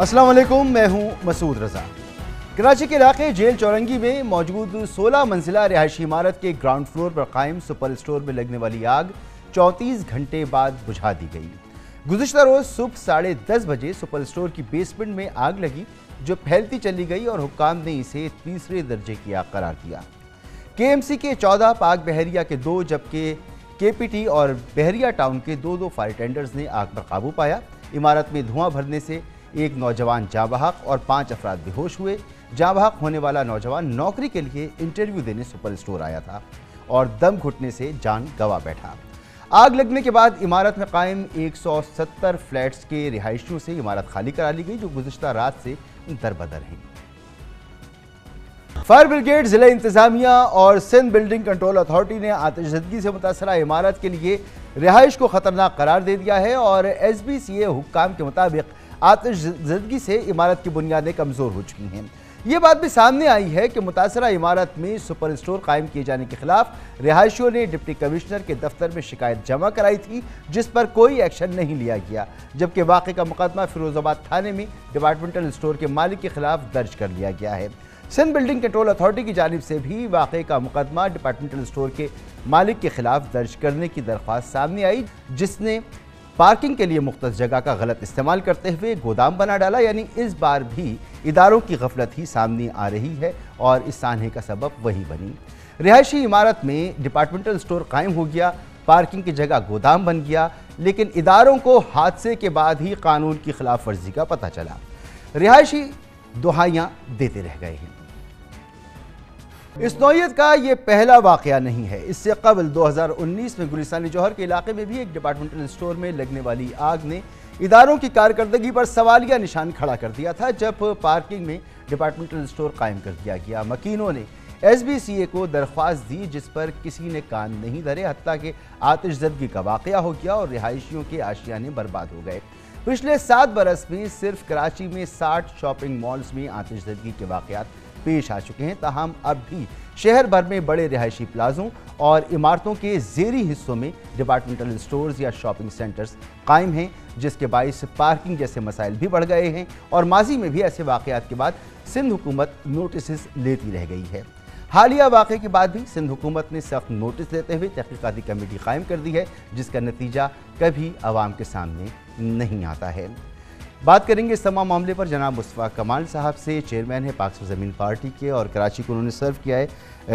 अस्सलाम वालेकुम, मैं हूं मसूद रज़ा। कराची के इलाके जेल चौरंगी में मौजूद 16 मंजिला रिहायशी इमारत के ग्राउंड फ्लोर पर कायम सुपर स्टोर में लगने वाली आग 34 घंटे बाद बुझा दी गई। गुज़िश्ता रोज़ सुबह 10:30 बजे सुपर स्टोर की बेसमेंट में आग लगी जो फैलती चली गई और हुक्काम ने इसे तीसरे दर्जे की आग करार दिया। KMC के 14, पाक बहरिया के 2 जबकि KPT और बहरिया टाउन के 2-2 फायर टेंडर्स ने आग पर काबू पाया। इमारत में धुआं भरने से एक नौजवान जाँ बहक और 5 अफराद बेहोश हुए। जाँ बहक होने वाला नौजवान नौकरी के लिए इंटरव्यू देने सुपर स्टोर आया था और दम घुटने से जान गंवा बैठा। आग लगने के बाद इमारत में कायम 170 फ्लैट्स के रिहायशियों से इमारत खाली करा ली गई जो गुज़िश्ता रात से दरबदर हैं। फायर ब्रिगेड, जिला इंतजामिया और सिंध बिल्डिंग कंट्रोल अथॉरिटी ने आतिशदगी से मुतासरा इमारत के लिए रिहाइश को खतरनाक करार दे दिया है और SBCA हुक्काम के मुताबिक आतिशदगी से इमारत की बुनियादें कमज़ोर हो चुकी हैं। ये बात भी सामने आई है कि मुतासरा इमारत में सुपर स्टोर कायम किए जाने के खिलाफ रिहायशियों ने डिप्टी कमिश्नर के दफ्तर में शिकायत जमा कराई थी जिस पर कोई एक्शन नहीं लिया गया, जबकि वाक़े का मुकदमा फिरोजाबाद थाने में डिपार्टमेंटल स्टोर के मालिक के खिलाफ दर्ज कर लिया गया है। सिंध बिल्डिंग कंट्रोल अथॉरिटी की जानिब से भी वाक़े का मुकदमा डिपार्टमेंटल स्टोर के मालिक के खिलाफ दर्ज करने की दरख्वास्त सामने आई जिसने पार्किंग के लिए मुख्तस जगह का गलत इस्तेमाल करते हुए गोदाम बना डाला। यानी इस बार भी इदारों की गफलत ही सामने आ रही है और इस सानहे का सबब वही बनी। रिहायशी इमारत में डिपार्टमेंटल स्टोर कायम हो गया, पार्किंग की जगह गोदाम बन गया, लेकिन इदारों को हादसे के बाद ही कानून की खिलाफ वर्जी का पता चला। रिहायशी दुहाइयाँ देते रह गए हैं। इस नौयत का ये पहला वाक़या नहीं है। इससे कबल 2019 में गुलिस्तान-ए-जौहर के इलाके में भी एक डिपार्टमेंटल स्टोर में लगने वाली आग ने इदारों की कारकर्दगी पर सवालिया निशान खड़ा कर दिया था जब पार्किंग में डिपार्टमेंटल स्टोर कायम कर दिया गया। मकीनों ने SBCA को दरख्वास्त दी जिस पर किसी ने कान नहीं धरे, हत्ता कि आतिशदगी का वाक़या हो गया और रिहायशियों के आशियाने बर्बाद हो गए। पिछले 7 बरस में सिर्फ कराची में 60 शॉपिंग मॉल्स में आतिशदगी के वाक़यात पेश आ चुके हैं। ताहम अब भी शहर भर में बड़े रिहायशी प्लाजों और इमारतों के जेरी हिस्सों में डिपार्टमेंटल स्टोर्स या शॉपिंग सेंटर्स कायम हैं जिसके बायस पार्किंग जैसे मसाइल भी बढ़ गए हैं और माजी में भी ऐसे वाक़यात के बाद सिंध हुकूमत नोटिस लेती रह गई है। हालिया वाक़े के बाद भी सिंध हुकूमत ने सख्त नोटिस लेते हुए तहकीकाती कमेटी कायम कर दी है जिसका नतीजा कभी आवाम के सामने नहीं आता है। बात करेंगे इस तमाम मामले पर जनाब मुस्तफ़ा कमाल साहब से, चेयरमैन है पाक ज़मीन पार्टी के और कराची को उन्होंने सर्व किया है,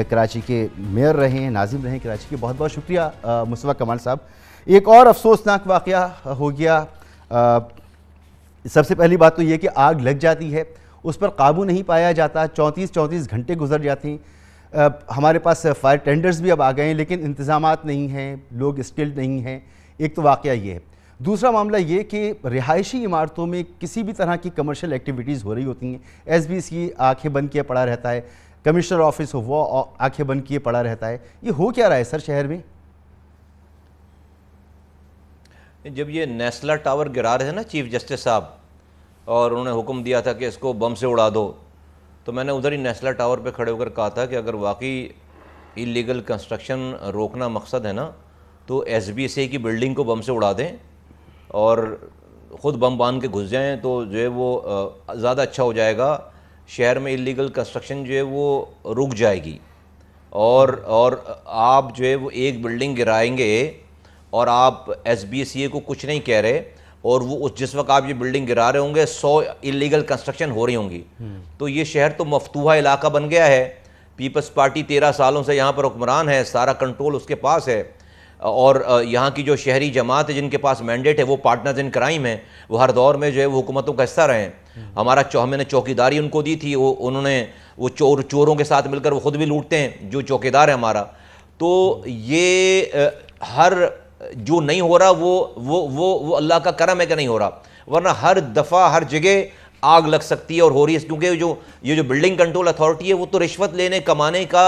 कराची के मेयर रहे हैं, नाजिम रहे हैं कराची के। बहुत बहुत शुक्रिया मुस्तफ़ा कमाल साहब। एक और अफसोसनाक वाक़या हो गया। सबसे पहली बात तो ये कि आग लग जाती है, उस पर काबू नहीं पाया जाता, 34 घंटे गुजर जाते हैं। हमारे पास फायर टेंडर्स भी अब आ गए हैं लेकिन इंतज़ामात नहीं हैं, लोग स्किल्ड नहीं हैं। एक तो वाक़या ये है। दूसरा मामला ये कि रिहायशी इमारतों में किसी भी तरह की कमर्शियल एक्टिविटीज़ हो रही होती हैं। SBCA आंखें बंद किए पड़ा रहता है, कमिश्नर ऑफिस हो वो आंखें बंद किए पड़ा रहता है। ये हो क्या रहा है सर शहर में? जब ये नेस्ला टावर गिरा रहे थे ना चीफ जस्टिस साहब, और उन्होंने हुक्म दिया था कि इसको बम से उड़ा दो, तो मैंने उधर ही नेस्ला टावर पर खड़े होकर कहा था कि अगर वाकई इलीगल कंस्ट्रक्शन रोकना मकसद है ना तो SBCA की बिल्डिंग को बम से उड़ा दें और ख़ुद बम बांध के घुस जाएँ तो जो है वो ज़्यादा अच्छा हो जाएगा, शहर में इलीगल कंस्ट्रक्शन जो है वो रुक जाएगी। और आप जो है वो एक बिल्डिंग गिराएंगे और आप SBCA को कुछ नहीं कह रहे, और वो उस जिस वक्त आप ये बिल्डिंग गिरा रहे होंगे 100 इलीगल कंस्ट्रक्शन हो रही होंगी। तो ये शहर तो मफतूहा इलाका बन गया है। पीपल्स पार्टी 13 सालों से यहाँ पर हुक्मरान है, सारा कंट्रोल उसके पास है, और यहाँ की जो शहरी जमात है जिनके पास मैंडेट है वो पार्टनर्स इन क्राइम हैं, वो हर दौर में जो है वो हुकूमतों का हिस्सा रहे हैं। हमारा हमने चौकीदारी उनको दी थी, वो उन्होंने वो चोरों के साथ मिलकर वो ख़ुद भी लूटते हैं जो चौकीदार है हमारा। तो ये हर जो नहीं हो रहा वो अल्लाह का करम है कि नहीं हो रहा, वरना हर दफ़ा हर जगह आग लग सकती है और हो रही है। क्योंकि जो ये जो बिल्डिंग कंट्रोल अथॉरिटी है वो तो रिश्वत लेने कमाने का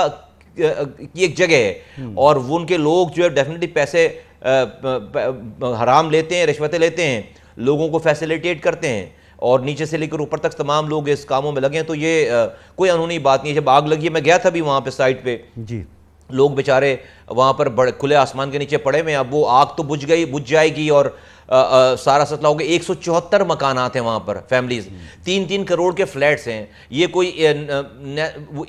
की एक जगह है, और वो उनके लोग जो है डेफिनेटली पैसे हराम लेते हैं, रिश्वतें लेते हैं, लोगों को फैसिलिटेट करते हैं, और नीचे से लेकर ऊपर तक तमाम लोग इस कामों में लगे हैं। तो ये कोई अनहोनी बात नहीं है। जब आग लगी, मैं गया था भी वहाँ पे साइट पे जी, लोग बेचारे वहाँ पर बड़े खुले आसमान के नीचे पड़े हुए हैं। अब वो आग तो बुझ गई, बुझ जाएगी, और सारा सतला हो गया, 174 मकानात हैं वहाँ पर, फैमिलीज 3-3 करोड़ के फ्लैट्स हैं। ये कोई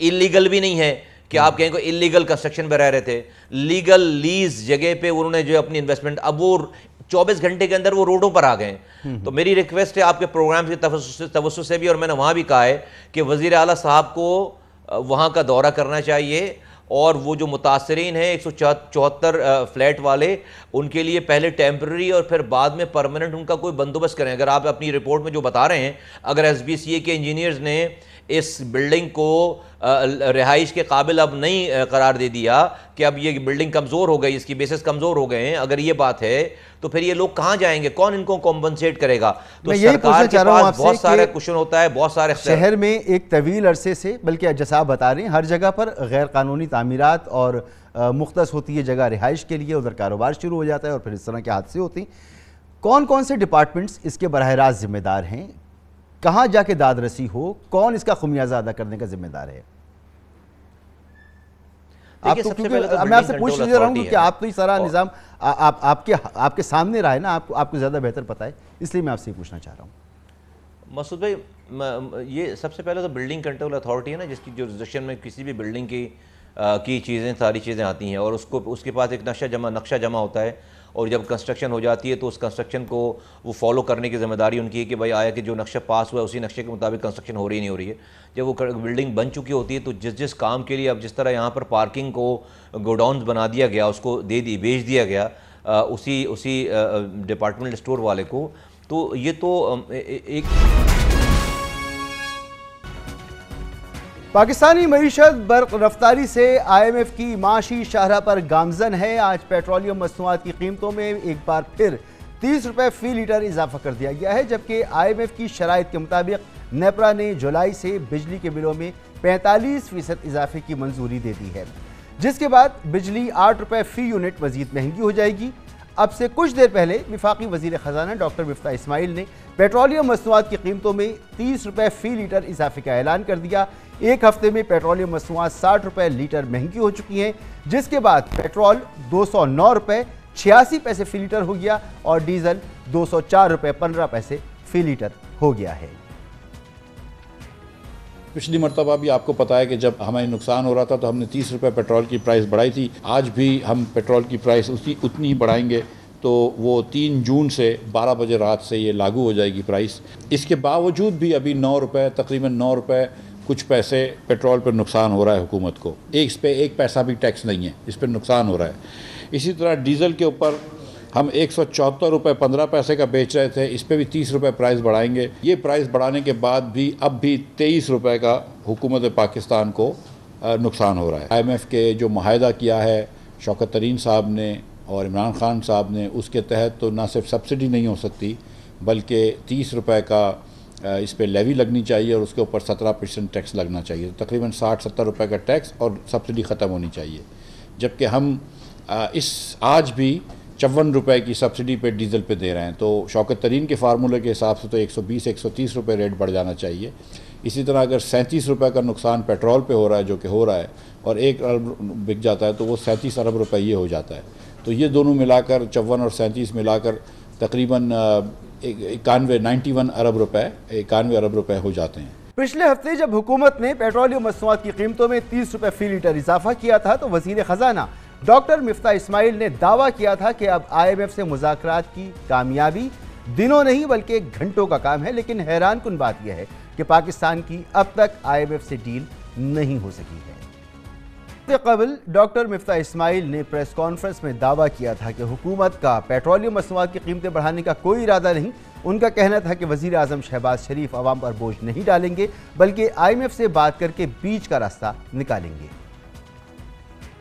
इलीगल भी नहीं है कि आप कहें को इलीगल कंस्ट्रक्शन पर रह रहे थे, लीगल लीज जगह पे उन्होंने जो अपनी इन्वेस्टमेंट, अब वो 24 घंटे के अंदर वो रोडों पर आ गए। तो मेरी रिक्वेस्ट है आपके प्रोग्राम के तवज्जो से भी, और मैंने वहाँ भी कहा है कि वज़ीर आला साहब को वहाँ का दौरा करना चाहिए और वो जो मुतासरीन हैं 174 फ्लैट वाले, उनके लिए पहले टेम्प्रेरी और फिर बाद में परमानेंट उनका कोई बंदोबस्त करें। अगर आप अपनी रिपोर्ट में जो बता रहे हैं, अगर SBCA के इंजीनियर्स ने इस बिल्डिंग को रिहाइश के काबिल अब नहीं करार दे दिया कि अब ये बिल्डिंग कमज़ोर हो गई, इसकी बेसिस कमज़ोर हो गए हैं, अगर ये बात है तो फिर ये लोग कहाँ जाएंगे, कौन इनको कॉम्पनसेट करेगा? तो सरकार के पास बहुत सारे क्वेश्चन होता है, बहुत सारे। शहर में एक तवील अरसे से, बल्कि जैसा आप बता रहे हैं, हर जगह पर गैर कानूनी तामीरात और मुख्तस होती है जगह रिहाइश के लिए, उधर कारोबार शुरू हो जाता है और फिर इस तरह के हादसे होते हैं। कौन कौन से डिपार्टमेंट्स इसके बरह रास्त जिम्मेदार हैं? कहाँ जाके दाद रसी हो? कौन इसका खुमियाजा अदा करने का जिम्मेदार है? आप तो, मैं आपसे पूछ रहा हूँ कि आप तो ये सारा निज़ाम आपके सामने रहा है ना, आपको ज़्यादा बेहतर पता है, इसलिए मैं आपसे पूछना चाह रहा हूँ। मसूद भाई, ये सबसे पहले तो बिल्डिंग कंट्रोल अथॉरिटी है ना, जिसकी जुरिसडिक्शन में किसी भी बिल्डिंग की चीज़ें, सारी चीज़ें आती हैं, और उसको उसके पास एक नक्शा जमा होता है, और जब कंस्ट्रक्शन हो जाती है तो उस कंस्ट्रक्शन को वो फॉलो करने की जिम्मेदारी उनकी है कि भाई आया कि जो नक्शा पास हुआ है उसी नक्शे के मुताबिक कंस्ट्रक्शन हो रही नहीं हो रही है। जब वो बिल्डिंग बन चुकी होती है तो जिस काम के लिए, अब जिस तरह यहाँ पर पार्किंग को गोडाउन बना दिया गया, उसको बेच दिया गया उसी डिपार्टमेंट स्टोर वाले को, तो ये तो एक पाकिस्तानी मईशत बर्क रफ्तारी से IMF की माशी शाहरा पर गामजन है। आज पेट्रोलियम मसनूआत की कीमतों में एक बार फिर 30 रुपये फ़ी लीटर इजाफा कर दिया गया है, जबकि IMF की शराइत के मुताबिक नेपरा ने जुलाई से बिजली के बिलों में 45% इजाफे की मंजूरी दे दी है, जिसके बाद बिजली 8 रुपये फ़ी यूनिट मजीद महंगी हो जाएगी। अब से कुछ देर पहले विफाकी वज़ीर ख़जाना डॉक्टर मिफ्ताह इस्माइल ने पेट्रोलियम मसनूआत की कीमतों में 30 रुपये फ़ी लीटर इजाफे का ऐलान कर दिया। एक हफ्ते में पेट्रोलियम मसनूआत 60 रुपये लीटर महंगी हो चुकी हैं, जिसके बाद पेट्रोल 209 रुपये 86 पैसे फ़ी लीटर हो गया और डीज़ल 204 रुपये 15 पैसे फ़ी लीटर हो गया है। पिछली मरतबा भी आपको पता है कि जब हमें नुकसान हो रहा था तो हमने 30 रुपये पेट्रोल की प्राइस बढ़ाई थी। आज भी हम पेट्रोल की प्राइस उतनी ही बढ़ाएंगे, तो वो 3 जून से 12 बजे रात से ये लागू हो जाएगी प्राइस। इसके बावजूद भी अभी 9 रुपये, तकरीबन 9 रुपये कुछ पैसे पेट्रोल पर नुकसान हो रहा है हुकूमत को। इस पर 1 पैसा भी टैक्स नहीं है, इस पर नुकसान हो रहा है। इसी तरह डीज़ल के ऊपर हम 174 रुपये 15 पैसे का बेच रहे थे, इस पर भी 30 रुपये प्राइस बढ़ाएंगे। ये प्राइस बढ़ाने के बाद भी अब भी 23 रुपये का हुकूमत पाकिस्तान को नुकसान हो रहा है। IMF के जो माहिदा किया है शौकत तरीन साहब ने और इमरान खान साहब ने, उसके तहत तो ना सिर्फ सब्सिडी नहीं हो सकती बल्कि 30 रुपये का इस पर लेवी लगनी चाहिए और उसके ऊपर 17% टैक्स लगना चाहिए, तो तकरीबन 60-70 रुपये का टैक्स और सब्सिडी ख़त्म होनी चाहिए। जबकि हम आज भी 54 रुपये की सब्सिडी पे डीज़ल पे दे रहे हैं, तो शौकत तरीन के फार्मूले के हिसाब से तो 120-130 रुपये रेट बढ़ जाना चाहिए। इसी तरह अगर 37 रुपये का नुकसान पेट्रोल पे हो रहा है, जो कि हो रहा है, और 1 अरब बिक जाता है तो वो 37 अरब रुपये ये हो जाता है। तो ये दोनों मिलाकर 54 और 37 मिलाकर तकरीबन 91 अरब रुपये हो जाते हैं। पिछले हफ्ते जब हुकूमत ने पेट्रोलियम मसनूआत की कीमतों में 30 रुपये फ़ी लीटर इजाफा किया था तो वज़ीर ख़जाना डॉक्टर मिफ्ताह इस्माइल ने दावा किया था कि अब IMF से मुज़ाकरात की कामयाबी दिनों नहीं बल्कि घंटों का काम है, लेकिन हैरान कुन बात यह है कि पाकिस्तान की अब तक IMF से डील नहीं हो सकी है। इससे कबल डॉक्टर मिफ्ताह इस्माइल ने प्रेस कॉन्फ्रेंस में दावा किया था कि हुकूमत का पेट्रोलियम मसनूआत की कीमतें बढ़ाने का कोई इरादा नहीं। उनका कहना था कि वज़ीर आज़म शहबाज शरीफ आवाम पर बोझ नहीं डालेंगे बल्कि IMF से बात करके बीच का रास्ता निकालेंगे।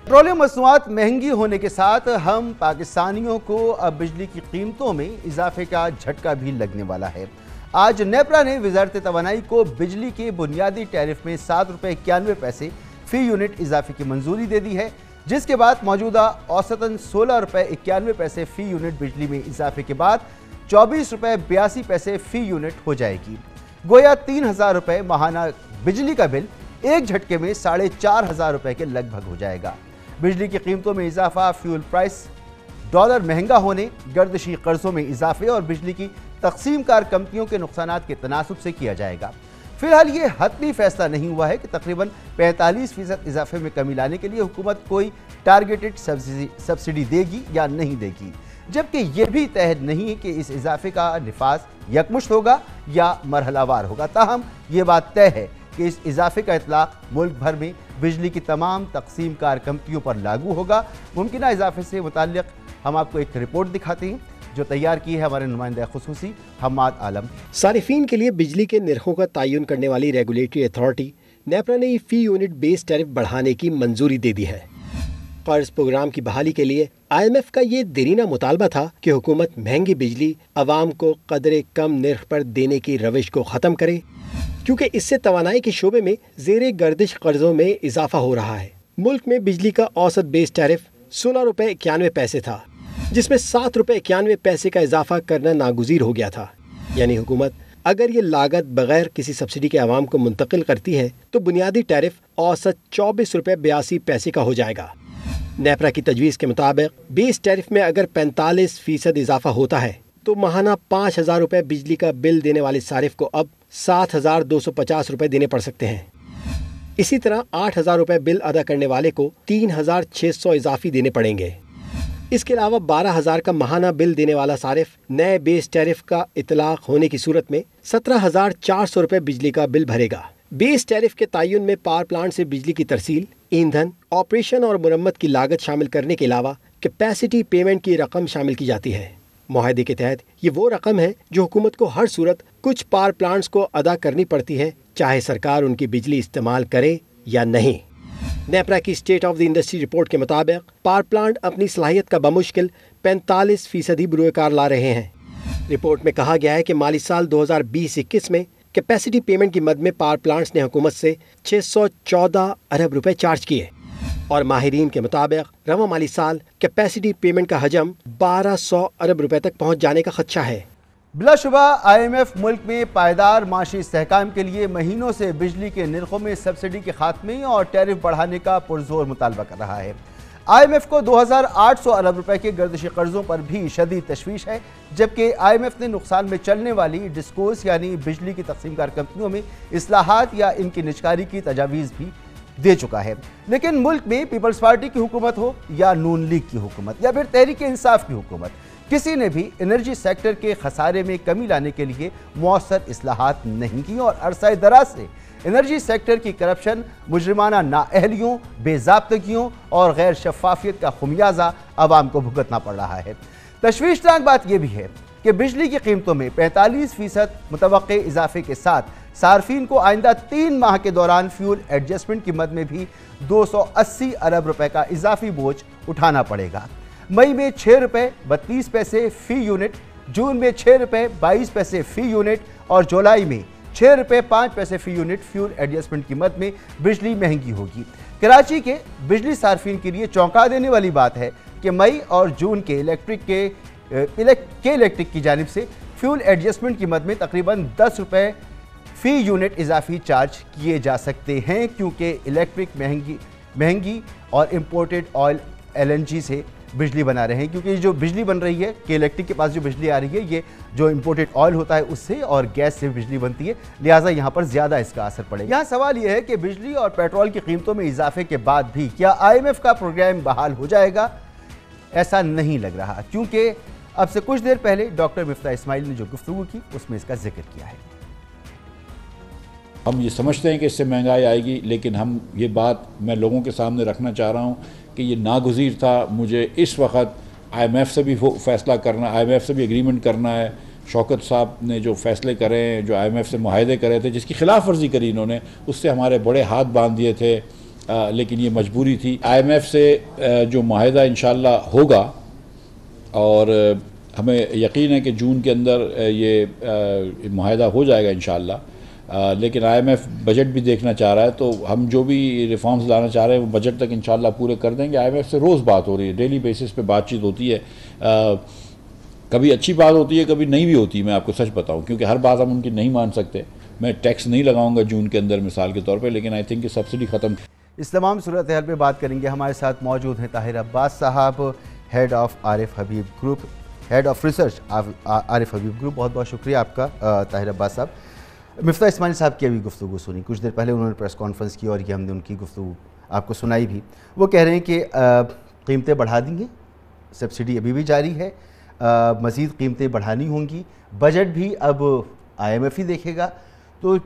पेट्रोलियम मसनूआत महंगी होने के साथ हम पाकिस्तानियों को अब बिजली की कीमतों में इजाफे का झटका भी लगने वाला है। आज नेपरा ने वजारत तवानाई को बिजली के बुनियादी टैरिफ में 7 रुपये 91 पैसे फ़ी यूनिट इजाफे की मंजूरी दे दी है, जिसके बाद मौजूदा औसतन 16 रुपये 91 पैसे फ़ी यूनिट बिजली में इजाफे के बाद 24 रुपये 82 पैसे फ़ी यूनिट हो जाएगी। गोया 3000 रुपये माहाना बिजली का बिल एक झटके में 4,500 रुपये के लगभग हो जाएगा। बिजली की कीमतों में इजाफा फ्यूल प्राइस डॉलर महंगा होने, गर्दशी कर्जों में इजाफे और बिजली की तकसीम कार कंपनियों के नुकसान के तनासब से किया जाएगा। फिलहाल ये हतमी फैसला नहीं हुआ है कि तकरीबन 45% इजाफे में कमी लाने के लिए हुकूमत कोई टारगेटेड सब्सिडी देगी या नहीं देगी, जबकि ये भी तय नहीं है कि इस इजाफे का नफाज यकमुश्त होगा या मरहलावार होगा। ताहम ये बात तय है कि इस इजाफे का इतलाक़ मुल्क भर में बिजली की तमाम तकसीम कार कंपनियों पर लागू होगा। मुमकिना इजाफे से मुतल्लिक़ हम आपको एक रिपोर्ट दिखाते हैं जो तैयार की है हमारे नुमाइंदा खुसूसी हमाद आलम। सारिफीन के लिए बिजली के निर्खों का तयन करने वाली रेगुलेटरी अथॉरिटी नेपरा ने फी यूनिट बेस टैरिफ बढ़ाने की मंजूरी दे दी है। कर्ज प्रोग्राम की बहाली के लिए IMF का ये देरीना मुतालबा था कि हुकूमत महंगी बिजली आवाम को कदरे कम निर्ख पर देने की रविश को ख़त्म करे, क्योंकि इससे तवानाई के शोबे में जेर गर्दिश कर्जों में इजाफा हो रहा है। मुल्क में बिजली का औसत बेस टैरिफ 16.91 रुपये था, जिसमें 7.91 रुपये का इजाफा करना नागुज़ीर हो गया था। यानी हुकूमत अगर ये लागत बगैर किसी सब्सिडी के आवाम को मुंतकिल करती है तो बुनियादी टैरिफ औसत 24.82 रुपये का हो जाएगा। नेपरा की तजवीज़ के मुताबिक बेस टैरिफ में अगर 45% इजाफा होता है तो माहाना 5,000 रुपये बिजली का बिल देने वाले सारिफ को अब 7,250 रुपये देने पड़ सकते हैं। इसी तरह 8,000 रुपये बिल अदा करने वाले को 3,600 इजाफी देने पड़ेंगे। इसके अलावा 12,000 का माहाना बिल देने वाला सारिफ नए बेस टैरिफ का इतलाक़ होने की सूरत में 17,400 रुपये बिजली का बिल भरेगा। बेस टैरिफ के तयन में पावर प्लांट से बिजली की तरसील, ईंधन, ऑपरेशन और मरम्मत की लागत शामिल करने के अलावा कैपेसिटी पेमेंट की रकम शामिल की जाती है। माहदे के तहत ये वो रकम है जो हुकूमत को हर सूरत कुछ पावर प्लांट्स को अदा करनी पड़ती है, चाहे सरकार उनकी बिजली इस्तेमाल करे या नहीं। नेपरा की state of the industry report के मुताबिक पावर प्लांट अपनी सलाहियत का बमुश्किल 45% ही बरूएकार ला रहे हैं। रिपोर्ट में कहा गया है कि माली साल 2020-21 में कैपेसिटी पेमेंट की मद में पावर प्लांट्स ने हुकूमत से 614 अरब रुपये चार्ज किए और माहिरीन के मुताबिक रवा माली साल कैपेसिटी पेमेंट का हजम 1200 अरब रुपये तक पहुँच जाने का खदशा है। बिलाशुबा IMF मुल्क में पायदार माशी इस्तेहकाम के लिए महीनों से बिजली के निर्खों में सब्सिडी के खात्मे और टैरिफ बढ़ाने का पुरजोर मुतालबा कर रहा है। IMF को 2,800 अरब रुपये के गर्दिशी कर्जों पर भी शदीद तशवीश है, जबकि IMF ने नुकसान में चलने वाली डिस्कोस यानी बिजली की तकसीमकार कंपनियों में इस्लाहात या इनकी निजकारी की तजावीज़ भी दे चुका है। लेकिन मुल्क में पीपल्स पार्टी की हुकूमत हो या नून लीग की हुकूमत या फिर तहरीक इंसाफ की हुकूमत, किसी ने भी एनर्जी सेक्टर के खसारे में कमी लाने के लिए मौसर इस्लाहात नहीं की और अरसा दराज से एनर्जी सेक्टर की करप्शन, मुजरिमाना नाअहलियों, बेजाब्तगियों और गैर शफाफियत का खमियाजा आवाम को भुगतना पड़ रहा है। तशवीशनाक बात यह भी है कि बिजली की कीमतों में 45% मुतवक्के इजाफे के साथ सार्फिन को आइंदा 3 माह के दौरान फ्यूल एडजस्टमेंट की मद में भी 280 अरब रुपये का इजाफी बोझ उठाना पड़ेगा। मई में 6 रुपये 32 पैसे फ़ी यूनिट, जून में 6 रुपये 22 पैसे फ़ी यूनिट और जुलाई में 6 रुपये 5 पैसे फ़ी यूनिट फ्यूल एडजस्टमेंट की मद में बिजली महंगी होगी। कराची के बिजली सार्फिन के लिए चौंका देने वाली बात है कि मई और जून के इलेक्ट्रिक की जानिब से फ्यूल एडजस्टमेंट की मद में तकरीबन 10 रुपये फ़ी यूनिट इजाफी चार्ज किए जा सकते हैं, क्योंकि इलेक्ट्रिक महंगी और इम्पोर्टेड ऑयल LNG से बिजली बना रहे हैं, क्योंकि जो बिजली बन रही है कि इलेक्ट्रिक के पास जो बिजली आ रही है ये जो इंपोर्टेड ऑयल होता है उससे और गैस से बिजली बनती है, लिहाजा यहाँ पर ज़्यादा इसका असर पड़ेगा। यहाँ सवाल यह है कि बिजली और पेट्रोल की कीमतों में इजाफे के बाद भी क्या IMF का प्रोग्राम बहाल हो जाएगा? ऐसा नहीं लग रहा, क्योंकि अब से कुछ देर पहले डॉक्टर मिफ्ताह इस्माइल ने जो गुफ्तगू की उसमें इसका जिक्र किया है। हम ये समझते हैं कि इससे महंगाई आएगी, लेकिन हम ये बात मैं लोगों के सामने रखना चाह रहा हूँ कि ये नागुज़ीर था। मुझे इस वक्त IMF से भी फैसला करना, IMF से भी एग्रीमेंट करना है। शौकत साहब ने जो फैसले करे हैं, जो IMF से मुआहदे करे थे, जिसकी खिलाफ वर्जी करी इन्होंने, उससे हमारे बड़े हाथ बांध दिए थे, लेकिन ये मजबूरी थी। IMF से जो मुआहदा इंशाल्लाह होगा और हमें यकीन है कि जून के अंदर ये मुआहदा हो जाएगा इंशाल्लाह, लेकिन IMF बजट भी देखना चाह रहा है, तो हम जो भी रिफॉर्म्स लाना चाह रहे हैं वो बजट तक इंशाल्लाह पूरे कर देंगे। IMF से रोज़ बात हो रही है, डेली बेसिस पे बातचीत होती है, कभी अच्छी बात होती है कभी नहीं भी होती। मैं आपको सच बताऊं, क्योंकि हर बात हम उनकी नहीं मान सकते। मैं टैक्स नहीं लगाऊंगा जून के अंदर मिसाल के तौर पर, लेकिन आई थिंक सब्सिडी ख़त्म। इस तमाम सूरत हाल पर बात करेंगे। हमारे साथ मौजूद हैं ताहिर अब्बास साहब, head of Arif Habib group, head of research Arif Habib group. बहुत बहुत शुक्रिया आपका ताहिर अब्बास साहब। मिफ्ता इस्माइल साहब की अभी गुफ्तगू सुनी, कुछ देर पहले उन्होंने प्रेस कॉन्फ्रेंस की और ये हमने उनकी गुफ्तगू आपको सुनाई भी। वो कह रहे हैं कि कीमतें बढ़ा देंगे, सब्सिडी अभी भी जारी है, मज़ीद कीमतें बढ़ानी होंगी, बजट भी अब IMF ही देखेगा। तो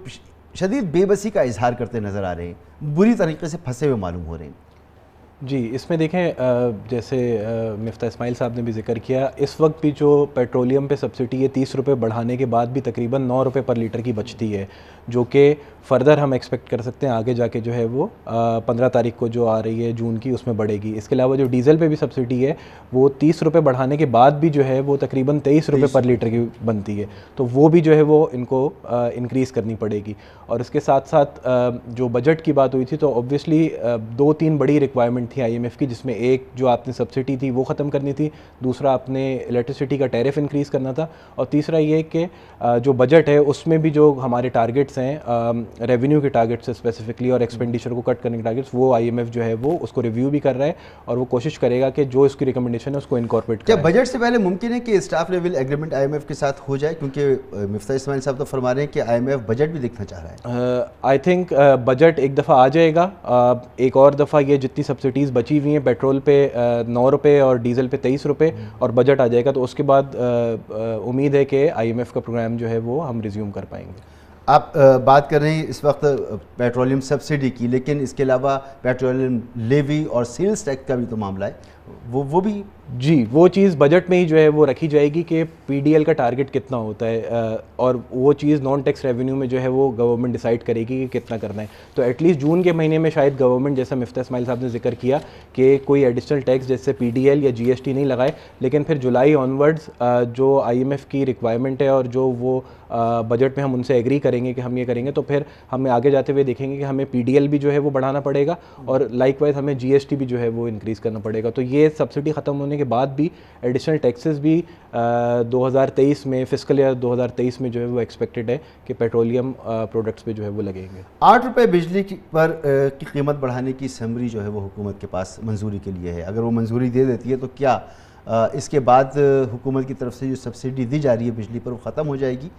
शदीद बेबसी का इजहार करते नज़र आ रहे हैं, बुरी तरीके से फंसे हुए मालूम हो रहे हैं। जी, इसमें देखें जैसे मिफ्ता इस्माइल साहब ने भी जिक्र किया, इस वक्त भी जो पेट्रोलियम पे सब्सिडी है 30 रुपये बढ़ाने के बाद भी तकरीबन 9 रुपये पर लीटर की बचती है, जो कि फ़र्दर हम एक्सपेक्ट कर सकते हैं आगे जाके जो है वो 15 तारीख को जो आ रही है जून की उसमें बढ़ेगी। इसके अलावा जो डीज़ल पे भी सब्सिडी है वो 30 रुपये बढ़ाने के बाद भी जो है वो तकरीबन 23 रुपये पर लीटर की बनती है, तो वो भी जो है वो इनको इंक्रीज़ करनी पड़ेगी। और इसके साथ साथ जो बजट की बात हुई थी तो ऑब्वियसली 2-3 बड़ी रिक्वायरमेंट थी IMF की, जिसमें एक जो आपने सब्सिडी थी वो ख़त्म करनी थी, दूसरा आपने इलेक्ट्रिसिटी का टैरिफ इंक्रीज़ करना था, और तीसरा ये कि जो बजट है उसमें भी जो हमारे टारगेट्स हैं रेवेन्यू के टारगेट्स स्पेसिफिकली और एक्सपेंडिचर को कट करने के टारगेट्स, वो IMF जो है वो उसको रिव्यू भी कर रहा है और वो कोशिश करेगा कि जो इसकी रिकमेंडेशन है उसको इनकॉर्पोरेट करें। बजट से पहले मुमकिन है कि स्टाफ लेवल एग्रीमेंट IMF के साथ हो जाए, क्योंकि मिफ्ता इस्माइल साहब तो फरमा रहे हैं कि IMF बजट भी देखना चाह रहा है। आई थिंक बजट एक दफ़ा आ जाएगा, एक और दफ़ा ये जितनी सब्सिडी बची हुई हैं पेट्रोल पे 9 रुपये और डीजल पे 23 रुपये और बजट आ जाएगा, तो उसके बाद उम्मीद है कि IMF का प्रोग्राम जो है वो हम रिज्यूम कर पाएंगे। आप बात कर रहे हैं इस वक्त पेट्रोलियम सब्सिडी की, लेकिन इसके अलावा पेट्रोलियम लेवी और सेल्स टैक्स का भी तो मामला है, वो भी जी वो चीज़ बजट में ही जो है वो रखी जाएगी कि PDL का टारगेट कितना होता है और वो चीज़ नॉन टैक्स रेवेन्यू में जो है वो गवर्नमेंट डिसाइड करेगी कि कितना करना है। तो एटलीस्ट जून के महीने में शायद गवर्नमेंट, जैसा मिफ्ता इस्माइल साहब ने जिक्र किया, कि कोई एडिशनल टैक्स जैसे PDL या GST नहीं लगाए, लेकिन फिर जुलाई ऑनवर्ड्स जो IMF की रिक्वायरमेंट है और जो वो बजट में हम उनसे एग्री करेंगे कि हम ये करेंगे, तो फिर हमें आगे जाते हुए देखेंगे कि हमें PDL भी जो है वो बढ़ाना पड़ेगा और लाइकवाइज हमें GST भी जो है वो इंक्रीज़ करना पड़ेगा। तो ये सब्सिडी ख़त्म होने के बाद भी एडिशनल टैक्सेस भी 2023 में, फिस्कल ईयर 2023 में जो है वो एक्सपेक्टेड है कि पेट्रोलियम प्रोडक्ट्स पे जो है वो लगेंगे। 8 रुपये बिजली की कीमत बढ़ाने की समरी जो है वो हुकूमत के पास मंजूरी के लिए है। अगर वो मंजूरी दे देती है तो क्या इसके बाद हुकूमत की तरफ से जो सब्सिडी दी जा रही है बिजली पर वो ख़त्म हो जाएगी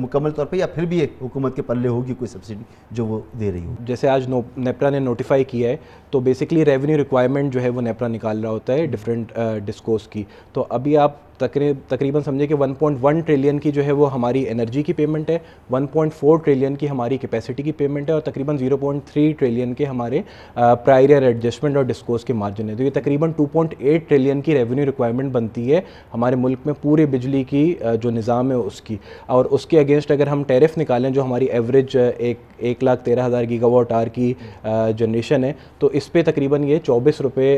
मुकम्मल तौर पे, या फिर भी हुकूमत के पल्ले होगी कोई सब्सिडी जो वो दे रही हो? जैसे आज नेपरा ने नोटिफाई किया है, तो बेसिकली रेवेन्यू रिक्वायरमेंट जो है वो नेपरा निकाल रहा होता है डिफरेंट डिस्कोस की। तो अभी आप तकरीबन समझे कि 1.1 ट्रिलियन की जो है वो हमारी एनर्जी की पेमेंट है, 1.4 ट्रिलियन की हमारी कैपेसिटी की पेमेंट है और तकरीबन 0.3 ट्रिलियन के हमारे प्रायर ईयर एडजस्टमेंट और डिस्कोस के मार्जिन है। तो ये तकरीबन 2.8 ट्रिलियन की रेवेन्यू रिक्वायरमेंट बनती है हमारे मुल्क में पूरे बिजली की जो निज़ाम है उसकी। और उसके अगेंस्ट अगर हम टैरिफ निकालें जो हमारी एवरेज 1,13,000 गीगावाट आर की जनरेशन है, तो इस पर तकरीबन ये 24 रुपये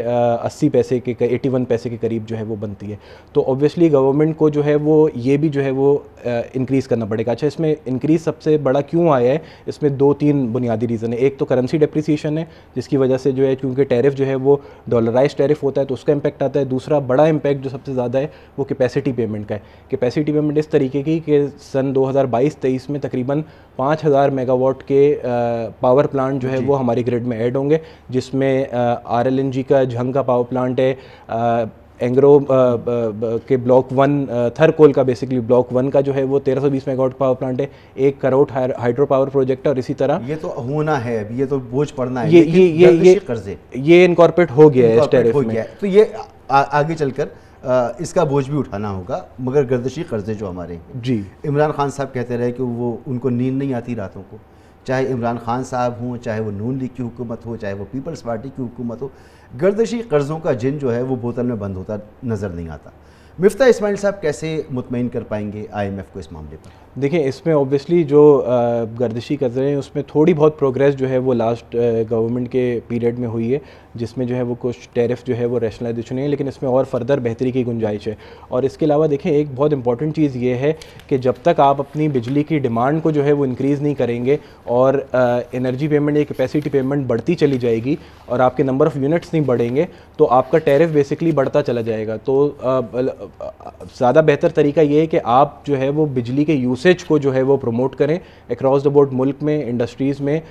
80 पैसे के 81 पैसे के करीब जो है वो बनती है। तो इसलिए गवर्नमेंट को जो है वो ये भी जो है वो इंक्रीज़ करना पड़ेगा। अच्छा, इसमें इंक्रीज़ सबसे बड़ा क्यों आया है? इसमें 2-3 बुनियादी रीज़न है। एक तो करेंसी डेप्रिसिएशन है, जिसकी वजह से जो है क्योंकि टैरिफ जो है वो डॉलराइज टैरिफ होता है तो उसका इम्पैक्ट आता है। दूसरा बड़ा इम्पैक्ट जो सबसे ज़्यादा है वो कैपेसिटी पेमेंट का है। कैपेसिटी पेमेंट इस तरीके की कि सन 2022-23 में तकरीबन 5,000 मेगावाट के पावर प्लांट जो है वो हमारी ग्रिड में ऐड होंगे, जिसमें RLNG का झंग का पावर प्लांट है, एंग्रो के ब्लॉक 1 थरकोल का बेसिकली ब्लॉक 1 का जो है वो 1320 मेगावाट पावर प्लांट है, 1 करोड़ हाइड्रो पावर प्रोजेक्ट है। और इसी तरह ये तो होना है, ये तो बोझ पड़ना है, ये इनकॉर्पोरेट हो गया है इस टैरिफ में, तो ये आगे चलकर इसका बोझ भी उठाना होगा। मगर गर्दिशी कर्जे जो हमारे जी इमरान खान साहब कहते रहे कि वो उनको नींद नहीं आती रातों को, चाहे इमरान खान साहब हों, चाहे वो नून लीग की हुकूमत हो, चाहे वो पीपल्स पार्टी की हुकूमत हो, गर्दशी कर्ज़ों का जिन जो है वो बोतल में बंद होता नज़र नहीं आता। मिफ्ता इस्माइल साहब कैसे मुतमईन कर पाएंगे IMF को इस मामले पर? देखिए, इसमें ऑब्वियसली जो गर्दिशी कर्जे हैं उसमें थोड़ी बहुत प्रोग्रेस जो है वो लास्ट गवर्नमेंट के पीरियड में हुई है, जिसमें जो है वो कुछ टैरिफ जो है वो रैशनलाइजेशन है, लेकिन इसमें और फर्दर बेहतरी की गुंजाइश है। और इसके अलावा देखें, एक बहुत इंपॉर्टेंट चीज़ ये है कि जब तक आप अपनी बिजली की डिमांड को जो है वो इंक्रीज़ नहीं करेंगे और एनर्जी पेमेंट या कैपेसिटी पेमेंट बढ़ती चली जाएगी और आपके नंबर ऑफ़ यूनिट्स नहीं बढ़ेंगे, तो आपका टैरिफ बेसिकली बढ़ता चला जाएगा। तो ज़्यादा बेहतर तरीका ये है कि आप जो है वो बिजली के यूसेज को जो है वो प्रमोट करें अक्रॉस द बोर्ड, मुल्क में, इंडस्ट्रीज़ में,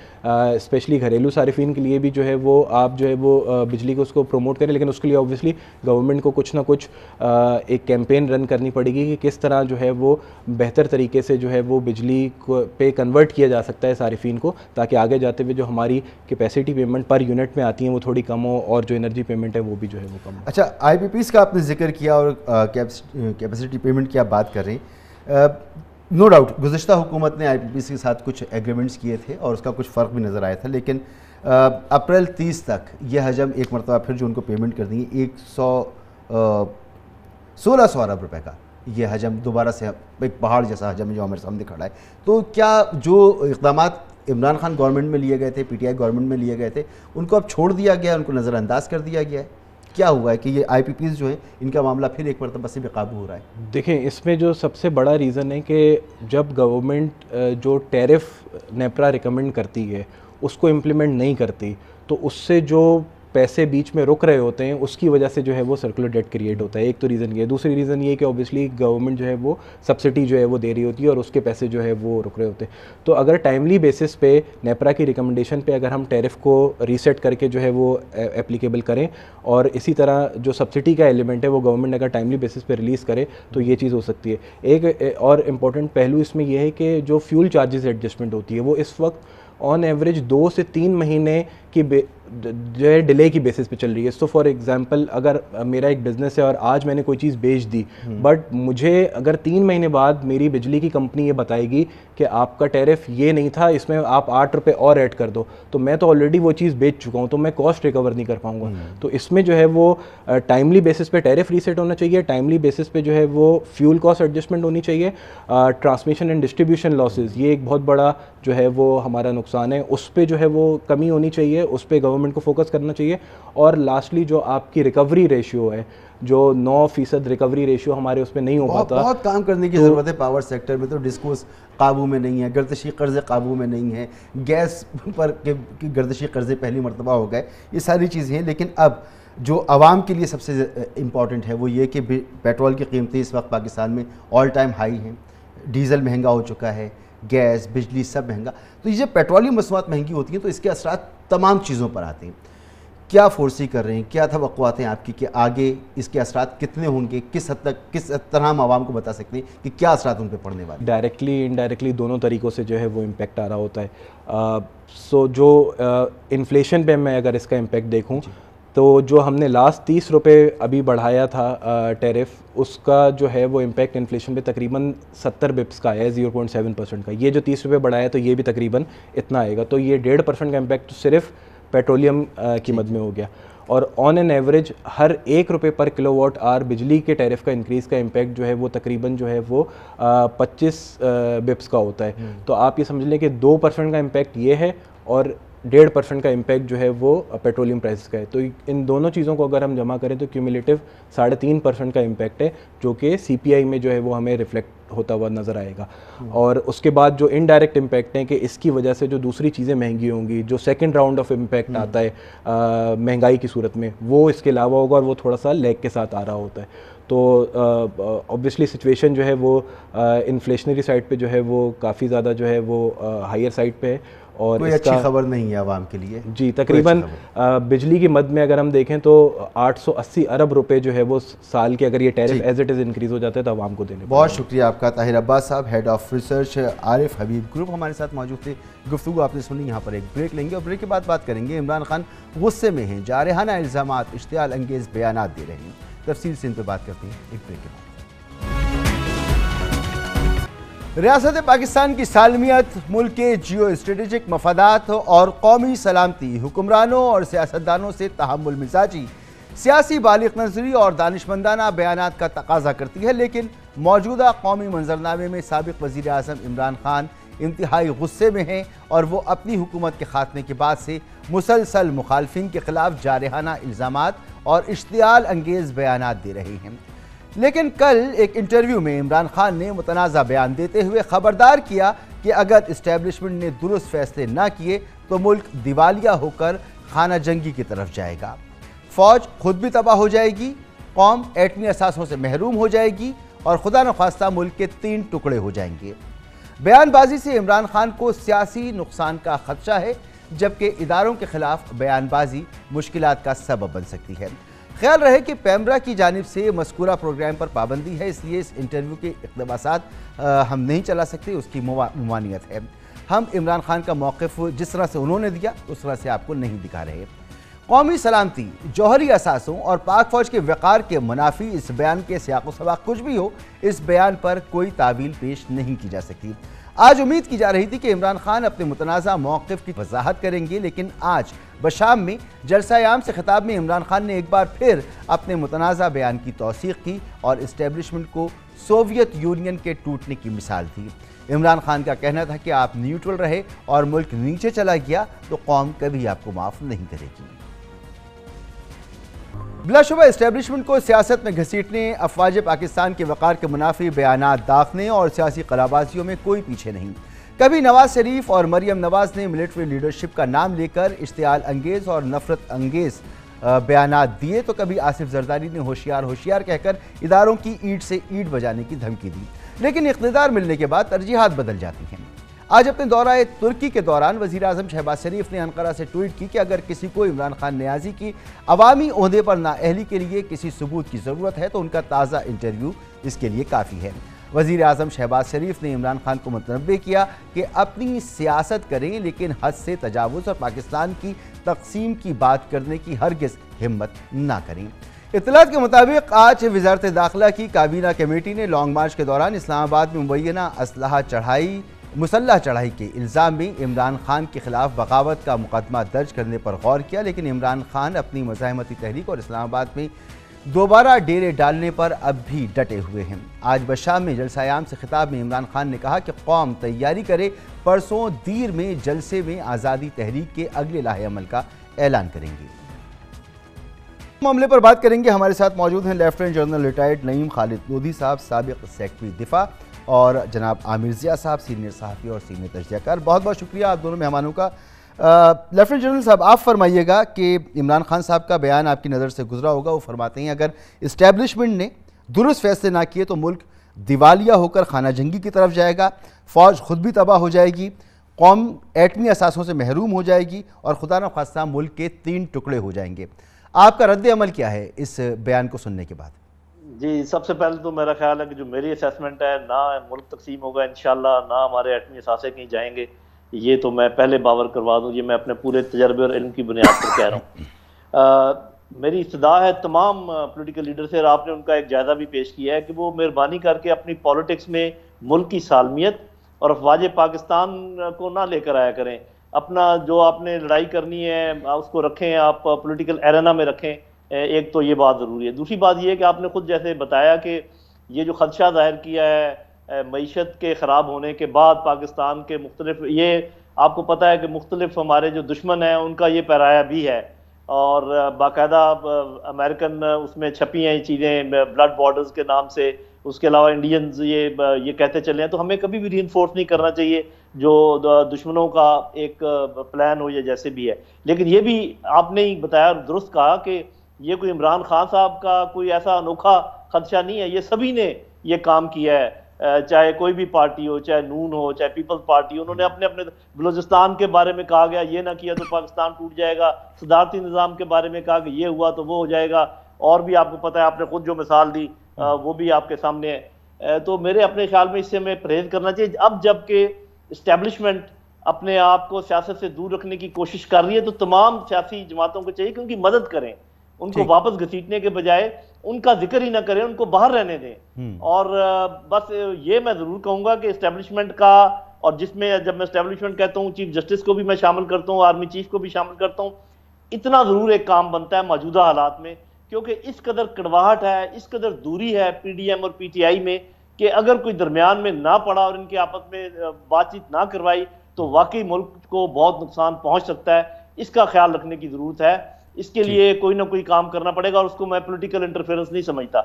स्पेशली घरेलू सारिफिन के लिए भी जो है वो आप जो है वो बिजली को उसको प्रमोट करें। लेकिन उसके लिए ऑब्वियसली गवर्नमेंट को कुछ ना कुछ एक कैंपेन रन करनी पड़ेगी कि किस तरह जो है वो बेहतर तरीके से जो है वो बिजली को पे कन्वर्ट किया जा सकता है सारिफिन को, ताकि आगे जाते हुए जो हमारी कैपेसिटी पेमेंट पर यूनिट में आती है वो थोड़ी कम हो और जो एनर्जी पेमेंट है वो भी जो है वो कम हो। अच्छा, IPPs का आपने जिक्र किया और कैपेसिटी पेमेंट की आप बात कर रहे हैं। नो डाउट गुज़िश्ता हुकूमत ने IPPs के साथ कुछ एग्रीमेंट्स किए थे और उसका कुछ फ़र्क भी नज़र आया था, लेकिन अप्रैल 30 तक यह हजम एक मरतबा फिर जो उनको पेमेंट कर देंगे 1600 अरब रुपए का यह हजम दोबारा से एक पहाड़ जैसा हजम जो हमारे सामने खड़ा है। तो क्या जो इक़दाम इमरान खान गवर्नमेंट में लिए गए थे, PTI गवर्नमेंट में लिए गए थे, उनको अब छोड़ दिया गया, उनको नज़रअंदाज कर दिया गया है? क्या हुआ है कि ये IPPs जो है इनका मामला फिर एक मरतबा से बेकाबू हो रहा है? देखें, इसमें जो सबसे बड़ा रीज़न है कि जब गवर्नमेंट जो टैरिफ नेपरा रिकमेंड करती है उसको इम्प्लीमेंट नहीं करती, तो उससे जो पैसे बीच में रुक रहे होते हैं उसकी वजह से जो है वो सर्कुलर डेट क्रिएट होता है। एक तो रीज़न ये है। दूसरी रीज़न ये है कि ऑब्वियसली गवर्नमेंट जो है वो सब्सिडी जो है वो दे रही होती है और उसके पैसे जो है वो रुक रहे होते हैं। तो अगर टाइमली बेसिस पे नेपरा की रिकमेंडेशन पे अगर हम टैरिफ को रीसेट करके जो है वो एप्लीकेबल करें और इसी तरह जो सब्सिडी का एलिमेंट है वो गवर्नमेंट अगर टाइमली बेसिस पे रिलीज़ करे तो ये चीज़ हो सकती है। एक और इम्पॉर्टेंट पहलू इसमें यह है कि जो फ्यूल चार्जेस एडजस्टमेंट होती है वो इस वक्त ऑन एवरेज 2 से 3 महीने की जो है डिले की बेसिस पे चल रही है। सो फॉर एग्जांपल अगर मेरा एक बिज़नेस है और आज मैंने कोई चीज़ बेच दी, बट मुझे अगर 3 महीने बाद मेरी बिजली की कंपनी ये बताएगी कि आपका टैरिफ ये नहीं था, इसमें आप 8 रुपये और ऐड कर दो, तो मैं तो ऑलरेडी वो चीज़ बेच चुका हूँ, तो मैं कॉस्ट रिकवर नहीं कर पाऊँगा। तो इसमें जो है वो टाइमली बेसिस पे टैरिफ रीसेट होना चाहिए, टाइमली बेसिस पे जो है वो फ्यूल कॉस्ट एडजस्टमेंट होनी चाहिए। ट्रांसमिशन एंड डिस्ट्रीब्यूशन लॉसेज ये एक बहुत बड़ा जो है वो हमारा नुकसान है, उस पर जो है वो कमी होनी चाहिए, उस पर गवर्नमेंट को फोकस करना चाहिए। और लास्टली जो आपकी रिकवरी रेशियो है, जो 9% रिकवरी रेशियो हमारे उसमें नहीं हो पाता, बहुत काम करने की ज़रूरत है पावर सेक्टर में। तो डिस्कोस काबू में नहीं है, गर्दशी कर्जे काबू में नहीं है, गैस पर के गर्दशी कर्जे पहली मरतबा हो गए, ये सारी चीज़ें हैं। लेकिन अब जो आवाम के लिए सबसे इम्पॉर्टेंट है वो ये कि पेट्रोल की कीमतें इस वक्त पाकिस्तान में ऑल टाइम हाई हैं, डीज़ल महंगा हो चुका है, गैस, बिजली सब महंगा। तो ये जब पेट्रोलियम मसनूआत महंगी होती हैं तो इसके असरात तमाम चीज़ों पर आते हैं। क्या फोर्सी कर रहे हैं, क्या तवक्कुआत हैं आपकी कि आगे इसके असरात कितने होंगे, किस हद तक, किस तरह हम आवाम को बता सकते हैं कि क्या असरात उन पर पड़ने वाले? डायरेक्टली, इनडायरेक्टली दोनों तरीक़ों से जो है वो इम्पैक्ट आ रहा होता है। जो इन्फ्लेशन पे मैं अगर इसका इम्पैक्ट देखूँ तो जो हमने लास्ट 30 रुपये अभी बढ़ाया था टैरिफ, उसका जो है वो इम्पैक्ट इन्फ्लेशन पे तकरीबन 70 बिप्स का है, 0.7% का। ये जो 30 रुपये बढ़ाया तो ये भी तकरीबन इतना आएगा, तो ये 1.5% का इम्पैक्ट तो सिर्फ पेट्रोलियम कीमत में हो गया। और ऑन एन एवरेज हर 1 रुपये पर किलोवाट आवर बिजली के टैरिफ का इंक्रीज़ का इम्पैक्ट जो है वो तकरीबन जो है वो 25 बिप्स का होता है। तो आप ये समझ लें कि 2% का इम्पैक्ट ये है और 1.5% का इम्पैक्ट जो है वो पेट्रोलियम प्राइस का है। तो इन दोनों चीज़ों को अगर हम जमा करें तो क्यूमुलेटिव 3.5% का इम्पैक्ट है, जो कि CPI में जो है वो हमें रिफ्लेक्ट होता हुआ नज़र आएगा। और उसके बाद जो इनडायरेक्ट इम्पैक्ट हैं कि इसकी वजह से जो दूसरी चीज़ें महंगी होंगी, जो सेकंड राउंड ऑफ इम्पैक्ट आता है महंगाई की सूरत में, वो इसके अलावा होगा और वो थोड़ा सा लैग के साथ आ रहा होता है। तो ऑब्वियसली सिचुएशन जो है वो इन्फ्लेशनरी साइड पे जो है वो काफ़ी ज़्यादा जो है वो हायर साइड पे है और कोई अच्छी खबर नहीं है आवाम के लिए। जी, तकरीबन बिजली की मद में अगर हम देखें तो 880 अरब रुपए जो है वो साल के अगर ये tariff as it is increase हो जाता है तो आवाम को देने। बहुत शुक्रिया आपका। ताहिर अब्बास साहब, head of research Arif Habib group, हमारे साथ मौजूद थे। गुफ्तगू आपने सुनी। यहाँ पर एक ब्रेक लेंगे और ब्रेक के बाद बात करेंगे। इमरान खान गुस्से में हैं, जारहाना इल्ज़ामात, इश्तिआल अंगेज़ बयान दे रहे हैं, तफसील से इन पर बात करते हैं एक ब्रेक के बाद। रियासत पाकिस्तान की सालमियत, मुल्क के जियो स्ट्रेटेजिक मफादात और कौमी सलामती, हुक्मरानों और सियासतदानों से तहमुल मिजाजी, सियासी बालिग नजरी और दानिशमंदाना बयानात का तकाजा करती है। लेकिन मौजूदा कौमी मंजरनामे में साबिक़ वज़ीर आज़म इमरान खान इंतहाई गुस्से में हैं और वो अपनी हुकूमत के खात्मे के बाद से मुसलसल मुखालफिन के खिलाफ जारहाना इल्ज़ामात और इश्तिआल अंगेज़ बयानात दे रहे हैं। लेकिन कल एक इंटरव्यू में इमरान खान ने मुतनाज़ा बयान देते हुए ख़बरदार किया कि अगर इस्टेब्लिशमेंट ने दुरुस्त फैसले ना किए तो मुल्क दिवालिया होकर खाना जंगी की तरफ जाएगा, फ़ौज खुद भी तबाह हो जाएगी, कौम एटमी असासों से महरूम हो जाएगी और खुदा न खास्ता मुल्क के तीन टुकड़े हो जाएंगे। बयानबाजी से इमरान खान को सियासी नुकसान का खदशा है, जबकि इदारों के खिलाफ बयानबाजी मुश्किलात का सबब बन सकती है। ख्याल रहे कि पेमरा की जानिब से मस्कूरा प्रोग्राम पर पाबंदी है, इसलिए इस इंटरव्यू के इक़्तिबासात हम नहीं चला सकते, उसकी ममानियत है। हम इमरान खान का मौक़िफ़ जिस तरह से उन्होंने दिया उस तरह से आपको नहीं दिखा रहे। कौमी सलामती, जौहरी असासों और पाक फ़ौज के वक़ार के मुनाफी इस बयान के सियाक़ो सबाक़ कुछ भी हो, इस बयान पर कोई तावील पेश नहीं की जा सकती। आज उम्मीद की जा रही थी कि इमरान खान अपने मुतनाज़ा मौक़िफ़ की वजाहत करेंगे, लेकिन आज बशाम में जलसा-ए-आम से ख़िताब में इमरान खान ने एक बार फिर अपने मुतनाज़ा बयान की तौसीक़ की और इस्टेब्लिशमेंट को सोवियत यूनियन के टूटने की मिसाल थी। इमरान खान का कहना था कि आप न्यूट्रल रहे और मुल्क नीचे चला गया तो कौम कभी आपको माफ़ नहीं करेगी। बिलाशुबा इस्टेब्लिशमेंट को सियासत में घसीटने, अफवाज पाकिस्तान के वक़ार के मुनाफी बयान दाखने और सियासी कलाबाजियों में कोई पीछे नहीं। कभी नवाज शरीफ और मरियम नवाज ने मिलिट्री लीडरशिप का नाम लेकर इश्तियाल अंगेज़ और नफरत अंगेज़ बयान दिए, तो कभी आसिफ जरदारी ने होशियार होशियार कहकर इदारों की ईंट से ईंट बजाने की धमकी दी। लेकिन इक़्तिदार मिलने के बाद तरजीहात बदल जाती हैं। आज अपने दौराए तुर्की के दौरान वज़ीर आज़म शहबाज शरीफ ने अंकारा से ट्वीट की कि अगर किसी को इमरान खान नियाज़ी की अवामी ओहदे पर नाअहली के लिए किसी सबूत की ज़रूरत है तो उनका ताज़ा इंटरव्यू इसके लिए काफ़ी है। वज़ीर आज़म शहबाज शरीफ ने इमरान खान को मुतनब्बे किया कि अपनी सियासत करें, लेकिन हद से तजावुज़ और पाकिस्तान की तकसीम की बात करने की हरगिज़ हिम्मत ना करें। इतलात के मुताबिक आज वज़ारत दाखिला की काबीना कमेटी ने लॉन्ग मार्च के दौरान इस्लामाबाद में मुबैना असलहा चढ़ाई मुसल्लह चढ़ाई के इल्ज़ाम में इमरान खान के खिलाफ बगावत का मुकदमा दर्ज करने पर गौर किया, लेकिन इमरान खान अपनी मज़ाहमती तहरीक और इस्लामाबाद में दोबारा डेरे डालने पर अब भी डटे हुए हैं। आज बशाम में जलसा-ए-आम से खिताब में इमरान खान ने कहा कि कौम तैयारी करे, परसों दीर में जलसे में आज़ादी तहरीक के अगले लाहे अमल का ऐलान करेंगे। मामले पर बात करेंगे, हमारे साथ मौजूद हैं lieutenant general retired Naeem Khalid Lodhi साहब, साबिक़ सेक्रेटरी दिफा, और जनाब आमिर ज़िया साहब, सीनियर सहाफ़ी और सीनियर तजज़ियाकार। बहुत बहुत शुक्रिया आप दोनों मेहमानों का। लेफ्टिनेंट जनरल साहब, आप फरमाइएगा कि इमरान खान साहब का बयान आपकी नज़र से गुजरा होगा। वो फरमाते हैं अगर इस्टेब्लिशमेंट ने दुरुस्त फैसले ना किए तो मुल्क दिवालिया होकर खाना जंगी की तरफ जाएगा, फ़ौज खुद भी तबाह हो जाएगी, कौम एटमी असासों से महरूम हो जाएगी और खुदा न खास्ता मुल्क के तीन टुकड़े हो जाएंगे। आपका रद्द-ए-अमल क्या है इस बयान को सुनने के बाद? जी, सबसे पहले तो मेरा ख्याल है कि जो मेरी असेसमेंट है, ना मुल्क तकसीम होगा इंशाल्लाह, ना हमारे एटमी असासे कहीं जाएंगे, ये तो मैं पहले बावर करवा दूँ। ये मैं अपने पूरे तजर्बे और इल्म की बुनियाद पर कह रहा हूँ। मेरी इस्तदा है तमाम पोलिटिकल लीडर से, और आपने उनका एक जायजा भी पेश किया है कि वो मेहरबानी करके अपनी पॉलिटिक्स में मुल्क की सालमियत और अफवाज पाकिस्तान को ना लेकर आया करें। अपना जो आपने लड़ाई करनी है उसको रखें, आप पोलिटिकल एरेना में रखें। एक तो ये बात ज़रूरी है। दूसरी बात यह है कि आपने खुद जैसे बताया कि ये जो खदशा ज़ाहिर किया है मीशत के ख़राब होने के बाद पाकिस्तान के मुख्तलिफ, ये आपको पता है कि मुख्तलिफ हमारे जो दुश्मन हैं उनका ये पैराया भी है, और बाकायदा अमेरिकन उसमें छपी हैं ये चीज़ें ब्लड बॉर्डर्स के नाम से। उसके अलावा इंडियंस ये कहते चले हैं, तो हमें कभी भी रीइंफोर्स नहीं करना चाहिए जो दुश्मनों का एक प्लान हो या जैसे भी है। लेकिन ये भी आपने ही बताया, दुरुस्त कहा कि ये कोई इमरान खान साहब का कोई ऐसा अनोखा खदशा नहीं है, ये सभी ने ये काम किया है, चाहे कोई भी पार्टी हो, चाहे नून हो, चाहे पीपल्स पार्टी हो। उन्होंने अपने अपने बलोचिस्तान के बारे में कहा गया ये ना किया तो पाकिस्तान टूट जाएगा, सदारती निज़ाम के बारे में कहा कि ये हुआ तो वो हो जाएगा, और भी आपको पता है, आपने खुद जो मिसाल दी वो भी आपके सामने है। तो मेरे अपने ख्याल में इससे हमें परहेज करना चाहिए। अब जबकि इस्टेब्लिशमेंट अपने आप को सियासत से दूर रखने की कोशिश कर रही है, तो तमाम सियासी जमातों को चाहिए कि उनकी मदद करें, उनको वापस घसीटने के बजाय उनका जिक्र ही ना करें, उनको बाहर रहने दें। और बस ये मैं ज़रूर कहूँगा कि इस्टेब्लिशमेंट का, और जिसमें जब मैं इस्टेब्लिशमेंट कहता हूँ चीफ जस्टिस को भी मैं शामिल करता हूँ, आर्मी चीफ को भी शामिल करता हूँ, इतना ज़रूर एक काम बनता है मौजूदा हालात में, क्योंकि इस कदर कड़वाहट है, इस कदर दूरी है PDM और PTI में, कि अगर कोई दरमियान में ना पड़ा और इनके आपस में बातचीत ना करवाई तो वाकई मुल्क को बहुत नुकसान पहुँच सकता है। इसका ख्याल रखने की ज़रूरत है, इसके लिए कोई ना कोई काम करना पड़ेगा, और उसको मैं पॉलिटिकल इंटरफेरेंस नहीं समझता।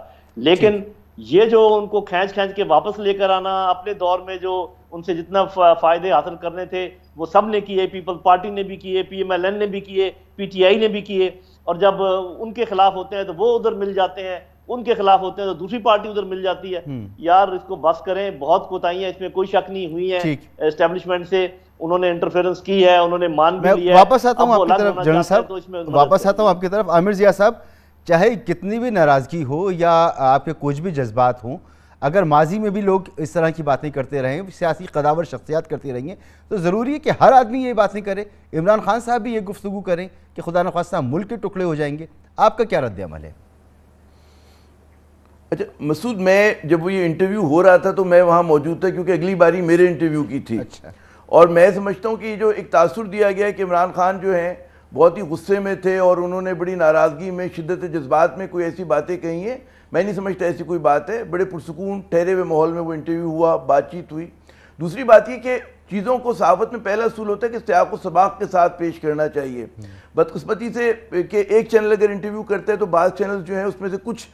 लेकिन ये जो उनको खींच खींच के वापस लेकर आना, अपने दौर में जो उनसे जितना फायदे हासिल करने थे वो सब ने किए, पीपल्स पार्टी ने भी किए, PMLN ने भी किए, PTI ने भी किए, और जब उनके खिलाफ होते हैं तो वो उधर मिल जाते हैं, उनके खिलाफ होते हैं तो दूसरी पार्टी उधर मिल जाती है। यार इसको बस करें, बहुत कोताहियां इसमें कोई शक नहीं हुई है, एस्टेब्लिशमेंट से उन्होंने इंटरफेरेंस की है, उन्होंने मान भी लिया है। वापस आता हूं आपकी तरफ जनरल साहब, वापस आता हूं आपकी तरफ आमिर जिया साहब। चाहे कितनी भी नाराजगी हो या आपके कुछ भी जज्बात हों, अगर माजी में भी लोग इस तरह की बातें करते रहें, सियासी कदावर शख्सियात करती रहेंगे, तो ज़रूरी है कि हर आदमी ये बातें करे। इमरान खान साहब भी ये गुफ्तगू करें कि खुदा न खास्ता मुल्क के टुकड़े हो जाएंगे। आपका क्या रद्द अमल है? अच्छा मसूद, मैं जब ये इंटरव्यू हो रहा था तो मैं वहाँ मौजूद था, क्योंकि अगली बारी मेरे इंटरव्यू की थी। अच्छा। और मैं समझता हूँ कि जो एक तासुर दिया गया है कि इमरान खान जो हैं बहुत ही गुस्से में थे और उन्होंने बड़ी नाराज़गी में, शिद्दत जज्बात में कोई ऐसी बातें कही हैं, मैं नहीं समझता ऐसी कोई बात है। बड़े पुरसुकून ठहरे हुए माहौल में वो इंटरव्यू हुआ, बातचीत हुई। दूसरी बात ये कि चीज़ों को सहावत में पहला असूल होता है कि सियाक़ व सबाक़ के साथ पेश करना चाहिए। बदकिस्मती से कि एक चैनल अगर इंटरव्यू करता है तो बाद चैनल जो हैं उसमें से कुछ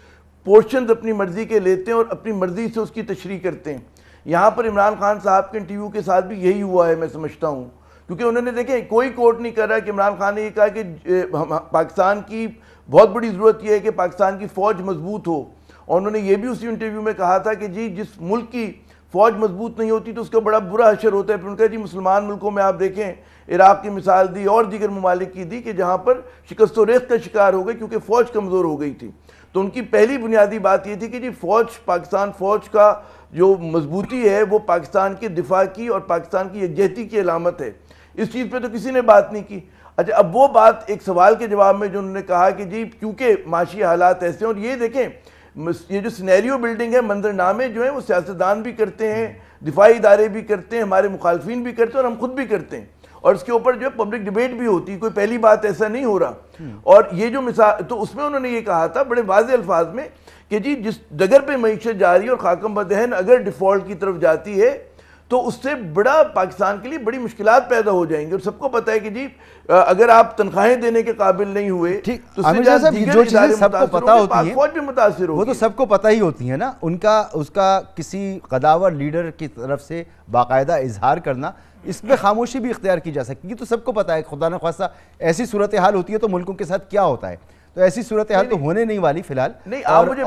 पोर्शन अपनी मर्ज़ी के लेते हैं और अपनी मर्ज़ी से उसकी तशरीह करते हैं। यहाँ पर इमरान खान साहब के इंटरव्यू के साथ भी यही हुआ है, मैं समझता हूँ, क्योंकि उन्होंने देखें कोई कोर्ट नहीं कर रहा कि इमरान खान ने ये कहा कि पाकिस्तान की बहुत बड़ी ज़रूरत यह है कि पाकिस्तान की फ़ौज मजबूत हो। और उन्होंने ये भी उसी इंटरव्यू में कहा था कि जी जिस मुल्क की फ़ौज मजबूत नहीं होती तो उसका बड़ा बुरा हशर होता है। फिर उनका जी मुसलमान मुल्कों में आप देखें, इराक़ की मिसाल दी और दीगर ममालिक की दी कि जहाँ पर शिकस्त रेस का शिकार हो गई क्योंकि फ़ौज कमज़ोर हो गई थी। तो उनकी पहली बुनियादी बात यह थी कि जी फ़ौज, पाकिस्तान फ़ौज का जो मजबूती है वो पाकिस्तान के दिफा की और पाकिस्तान की यकजहती की अलामत है। इस चीज़ पे तो किसी ने बात नहीं की। अच्छा, अब वो बात एक सवाल के जवाब में जो उन्होंने कहा कि जी क्योंकि माशी हालात ऐसे हैं, और ये देखें ये जो सिनेरियो बिल्डिंग है, मंजरनामे जो हैं वो सियासतदान भी करते हैं, दिफाई इदारे भी करते हैं, हमारे मुखालफिन भी करते हैं और हम खुद भी करते हैं, और इसके ऊपर जो है पब्लिक डिबेट भी होती है, कोई पहली बात ऐसा नहीं हो रहा। और ये जो मिसाल, तो उसमें उन्होंने ये कहा था बड़े वाज़ेह अल्फाज में कि जी जिस डगर पे मईशत जा रही है और खाकम बदहन अगर डिफ़ॉल्ट की तरफ जाती है तो उससे बड़ा पाकिस्तान के लिए बड़ी मुश्किलात पैदा हो जाएंगी। और सबको पता है कि जी अगर आप तनख्वाहें देने के काबिल नहीं हुए तो सबको पता होती है, फौज भी मुतासिर हो, वो तो सबको पता ही होती है ना। उनका उसका किसी कदावर लीडर की तरफ से बाकायदा इजहार करना, इस पर खामोशी भी इख्तियार की जा सकती है। तो सबको पता है, खुदा न ख्वास्ता ऐसी सूरत हाल होती है तो मुल्कों के साथ क्या होता है, तो ऐसी सूरत हाल तो होने नहीं वाली फिलहाल। नहीं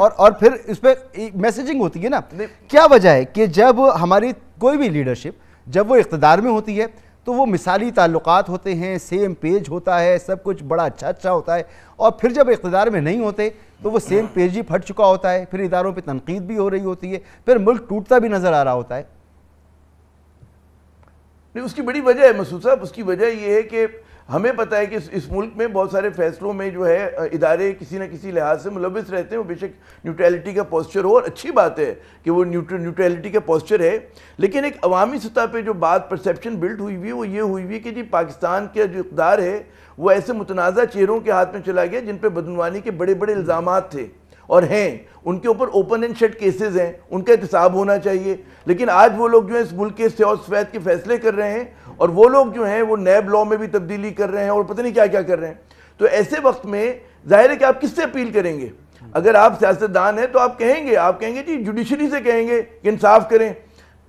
और फिर इस पर मैसेजिंग होती है ना। क्या वजह है कि जब हमारी कोई भी लीडरशिप जब वो इख्तदार में होती है तो वो मिसाली ताल्लुकात होते हैं, सेम पेज होता है, सब कुछ बड़ा अच्छा अच्छा होता है, और फिर जब इख्तदार में नहीं होते तो वो सेम पेज ही फट चुका होता है, फिर इदारों पर तनकीद भी हो रही होती है, फिर मुल्क टूटता भी नज़र आ रहा होता है। नहीं, उसकी बड़ी वजह है मसूद साहब, उसकी वजह यह है कि हमें पता है कि इस मुल्क में बहुत सारे फैसलों में जो है इदारे किसी न किसी लिहाज से मुलविस रहते हैं। वो बेशक न्यूट्रलिटी का पोस्चर हो और अच्छी बात है कि वो न्यूट्रलिटी का पोस्चर है, लेकिन एक अवामी सतह पे जो बात परसेप्शन बिल्ड हुई हुई है वो ये हुई हुई है कि जी पाकिस्तान का जो इक़्तिदार है वो ऐसे मुतनाज़ा चेहरों के हाथ में चला गया जिन पर बदनवानी के बड़े बड़े इल्ज़ाम थे और हैं, उनके ऊपर ओपन एंड शट केसेस हैं, उनका हिसाब होना चाहिए। लेकिन आज वो लोग जो हैं इस मुल्क के स्याह और सफेद के फैसले कर रहे हैं, और वो लोग जो हैं वो नैब लॉ में भी तब्दीली कर रहे हैं और पता नहीं क्या क्या कर रहे हैं। तो ऐसे वक्त में जाहिर है कि आप किससे अपील करेंगे? अगर आप सियासतदान हैं तो आप कहेंगे जी जुडिशरी से कहेंगे कि इंसाफ करें,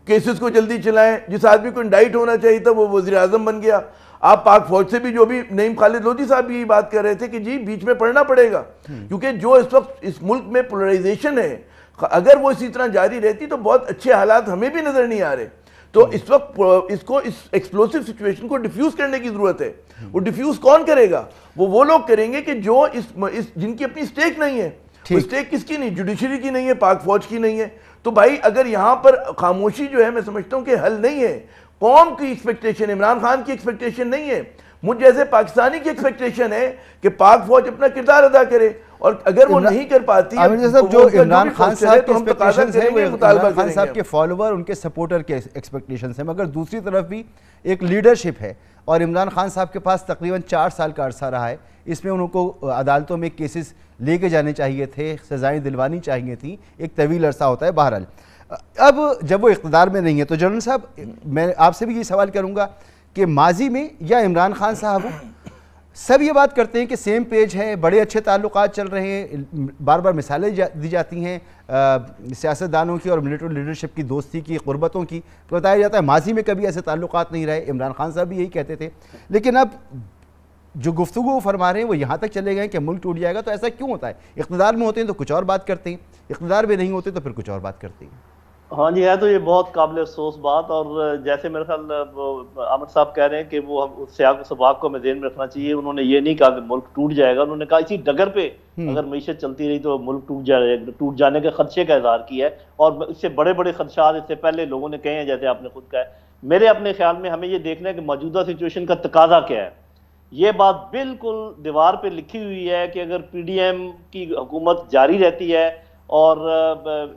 केसेस को जल्दी चलाएं, जिस आदमी को इंडाइट होना चाहिए था वो वज़ीर-ए-आज़म बन गया। आप पाक फौज से भी जो भी नईम खालिद लोधी साहब भी बात कर रहे थे कि जी बीच में पढ़ना पड़ेगा, क्योंकि जो इस वक्त इस मुल्क में पोलराइजेशन है, अगर वो इसी तरह जारी रहती तो बहुत अच्छे हालात हमें भी नज़र नहीं आ रहे। तो इस वक्त इसको, इस एक्सप्लोसिव सिचुएशन को डिफ्यूज़ करने की ज़रूरत है। वो डिफ्यूज़ कौन करेगा? वो लोग करेंगे कि जो इस जिनकी अपनी स्टेक नहीं है। स्टेक किसकी नहीं? जुडिशरी की नहीं है, पाक फौज की नहीं है। तो भाई अगर यहाँ पर खामोशी जो है, मैं समझता हूँ कि हल नहीं है। कौम की एक्सपेक्टेशन, इमरान खान की एक्सपेक्टेशन नहीं है, मुझ जैसे पाकिस्तानी की एक्सपेक्टेशन है कि पाक फौज अपना किरदार अदा करे, और अगर वो नहीं कर पाती जो इमरान खान साहब की एक्सपेक्टेशंस हैं, इमरान खान साहब के फॉलोअर, उनके सपोर्टर के एक्सपेक्टेशंस हैं। मगर दूसरी तरफ भी एक लीडरशिप है, और इमरान खान साहब के पास तकरीबन 4 साल का अरसा रहा है। इसमें उनको अदालतों में केसेस लेके जाने चाहिए थे, सजाएं दिलवानी चाहिए थी, एक तवील अरसा होता है। बहरहाल अब जब वो इख्तदार में नहीं है तो जनरल साहब, मैं आपसे भी ये सवाल करूँगा कि माजी में या इमरान खान साहब सब ये बात करते हैं कि सेम पेज है, बड़े अच्छे ताल्लुकात चल रहे हैं, बार बार मिसालें दी जाती हैं सियासतदानों की और मिलिट्री लीडरशिप की दोस्ती की, गुरबतों की। बताया जाता है माजी में कभी ऐसे ताल्लुकात नहीं रहे, इमरान खान साहब भी यही कहते थे। लेकिन अब जो गुफ्तगू फरमा रहे हैं वो यहाँ तक चले गए कि मुल्क टूट जाएगा। तो ऐसा क्यों होता है? इख्तियार में होते हैं तो कुछ और बात करते हैं, इख्तियार में नहीं होते तो फिर कुछ और बात करते हैं। हाँ जी है, तो ये बहुत काबिल अफसोस बात, और जैसे मेरे ख्याल आमिर साहब कह रहे हैं कि वो उस सबाब को हमें जेहन में रखना चाहिए। उन्होंने ये नहीं कहा कि मुल्क टूट जाएगा, उन्होंने कहा इसी डगर पे अगर मीशत चलती रही तो मुल्क टूट जाएगा, टूट जाने के खदशे का इजहार किया है। और इससे बड़े बड़े खदशात इससे पहले लोगों ने कहे हैं, जैसे आपने खुद कहा है। मेरे अपने ख्याल में हमें ये देखना है कि मौजूदा सिचुएशन का तकाजा क्या है। ये बात बिल्कुल दीवार पर लिखी हुई है कि अगर PDM की हुकूमत जारी रहती है और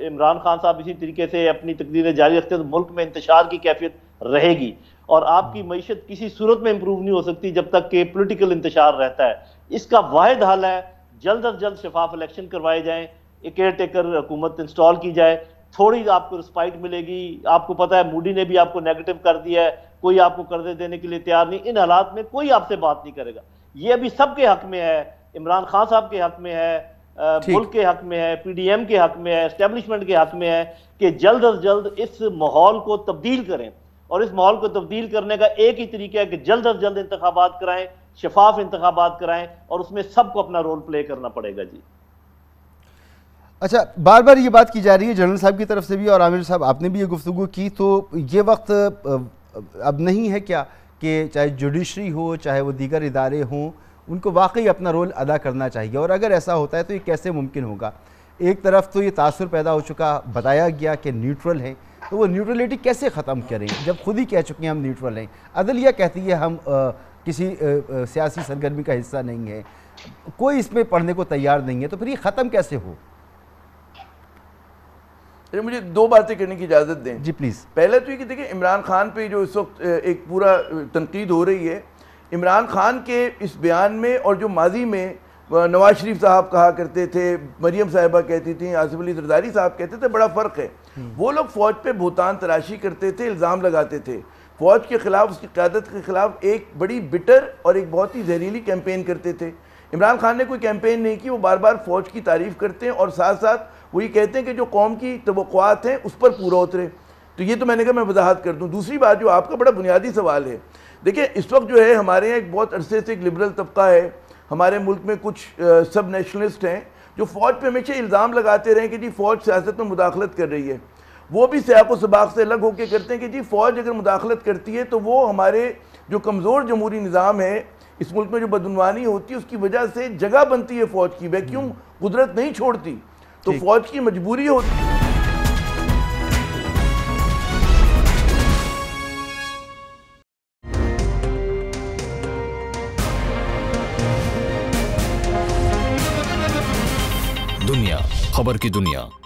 इमरान खान साहब इसी तरीके से अपनी तकदीरें जारी रखते हैं तो मुल्क में इंतशार की कैफियत रहेगी और आपकी मईशत किसी सूरत में इम्प्रूव नहीं हो सकती जब तक कि पॉलिटिकल इंतशार रहता है। इसका वाहिद हल है जल्द अज जल्द शफाफ इलेक्शन करवाए जाएँ, एक केयर टेकर हुकूमत इंस्टॉल की जाए, थोड़ी आपको रिस्पाइट मिलेगी। आपको पता है मूडी ने भी आपको नेगेटिव कर दिया है, कोई आपको कर्जे देने के लिए तैयार नहीं। इन हालात में कोई आपसे बात नहीं करेगा। ये अभी सबके हक में है, इमरान खान साहब के हक में है, मुल्क के हक में है, PDM के हक में है, एस्टेब्लिशमेंट के हक में है कि जल्द अज जल्द इस माहौल को तब्दील करें। और इस माहौल को तब्दील करने का एक ही तरीका है कि जल्द अज जल्द इंतखाबात कराएं, शफाफ इंतखाबात कराएं और उसमें सबको अपना रोल प्ले करना पड़ेगा। जी अच्छा, बार बार ये बात की जा रही है जनरल साहब की तरफ से भी और आमिर साहब आपने भी ये गुफ्तगू की, तो ये वक्त अब नहीं है क्या कि चाहे जुडिशरी हो चाहे वो दीगर इदारे हों, उनको वाकई अपना रोल अदा करना चाहिए? और अगर ऐसा होता है तो ये कैसे मुमकिन होगा? एक तरफ तो ये तासुर पैदा हो चुका, बताया गया कि न्यूट्रल हैं, तो वो न्यूट्रलिटी कैसे ख़त्म करें जब खुद ही कह चुके हैं हम न्यूट्रल हैं? अदलिया कहती है हम किसी सियासी सरगर्मी का हिस्सा नहीं है, कोई इसमें पढ़ने को तैयार नहीं है, तो फिर ये ख़त्म कैसे हो? मुझे दो बातें करने की इजाज़त दें जी प्लीज़। पहले तो ये कि देखिए इमरान खान पर जो इस वक्त एक पूरा तनकीद हो रही है, इमरान खान के इस बयान में और जो माजी में नवाज शरीफ साहब कहा करते थे, मरियम साहिबा कहती थी, आसिफ अली जरदारी साहब कहते थे, बड़ा फ़र्क है। वो लोग फ़ौज पे बहतान तराशी करते थे, इल्ज़ाम लगाते थे, फ़ौज के ख़िलाफ़ उसकी क़यादत के ख़िलाफ़ एक बड़ी बिटर और एक बहुत ही जहरीली कैंपेन करते थे। इमरान खान ने कोई कैंपेन नहीं की, वो बार बार फ़ौज की तारीफ़ करते हैं और साथ साथ वो ये कहते हैं कि जो कौम की तवक़्क़ुआत हैं उस पर पूरा उतरे। तो ये तो मैंने कहा मैं वजाहत कर दूँ। दूसरी बात जो आपका बड़ा बुनियादी सवाल है, देखिए इस वक्त जो है हमारे यहाँ एक बहुत अरसे से एक लिबरल तबका है हमारे मुल्क में, कुछ सब नेशनलिस्ट हैं जो फ़ौज पे हमेशा इल्ज़ाम लगाते रहे कि जी फ़ौज सियासत में मुदाखलत कर रही है। वो भी सियाक व सबाक से अलग होकर करते हैं कि जी फ़ौज अगर मुदाखलत करती है तो वो हमारे जो कमज़ोर जमहूरी निज़ाम है इस मुल्क में जो बदनवानी होती है उसकी वजह से जगह बनती है फ़ौज की, वैक्यूम कुदरत नहीं छोड़ती, तो फ़ौज की मजबूरी होती है। खबर की दुनिया